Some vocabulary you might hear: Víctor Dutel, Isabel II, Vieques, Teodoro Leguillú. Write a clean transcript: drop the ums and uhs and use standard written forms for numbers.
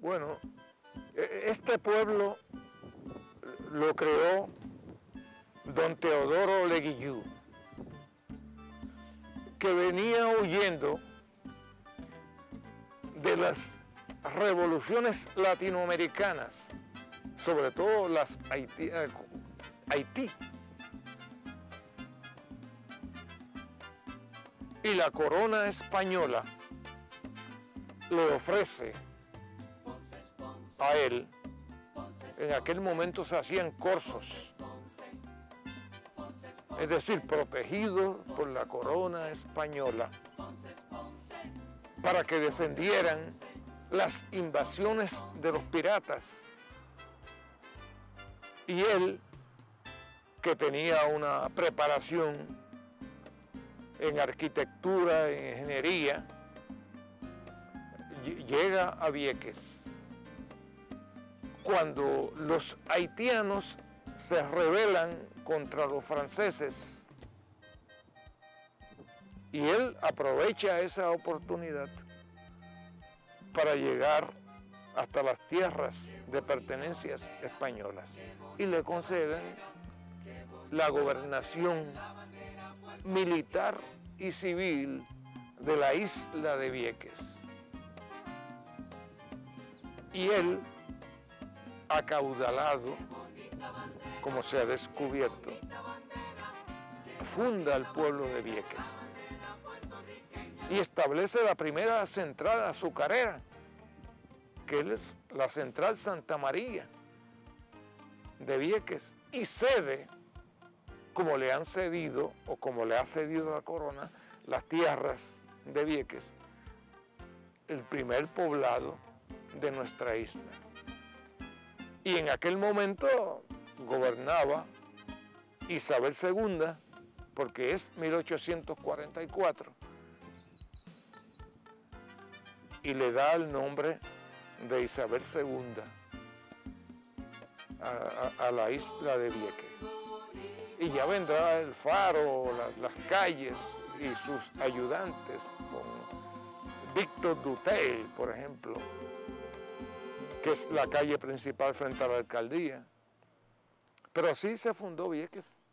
Bueno, este pueblo lo creó don Teodoro Leguillú, que venía huyendo de las revoluciones latinoamericanas, sobre todo las Haití. Y la corona española le ofrece a él, en aquel momento se hacían corzos, es decir, protegidos por la corona española, para que defendieran las invasiones de los piratas. Y él, que tenía una preparación en arquitectura, en ingeniería, llega a Vieques. Cuando los haitianos se rebelan contra los franceses, y él aprovecha esa oportunidad para llegar hasta las tierras de pertenencias españolas, y le conceden la gobernación militar y civil de la isla de Vieques. Y él, acaudalado, como se ha descubierto, funda el pueblo de Vieques y establece la primera central azucarera, que es la Central Santa María de Vieques, y cede, como le han cedido o como le ha cedido la corona, las tierras de Vieques, el primer poblado de nuestra isla. Y en aquel momento gobernaba Isabel II, porque es 1844, y le da el nombre de Isabel II a la isla de Vieques. Y ya vendrá el faro, las calles y sus ayudantes, con Víctor Dutel, por ejemplo, que es la calle principal frente a la alcaldía. Pero así se fundó Vieques.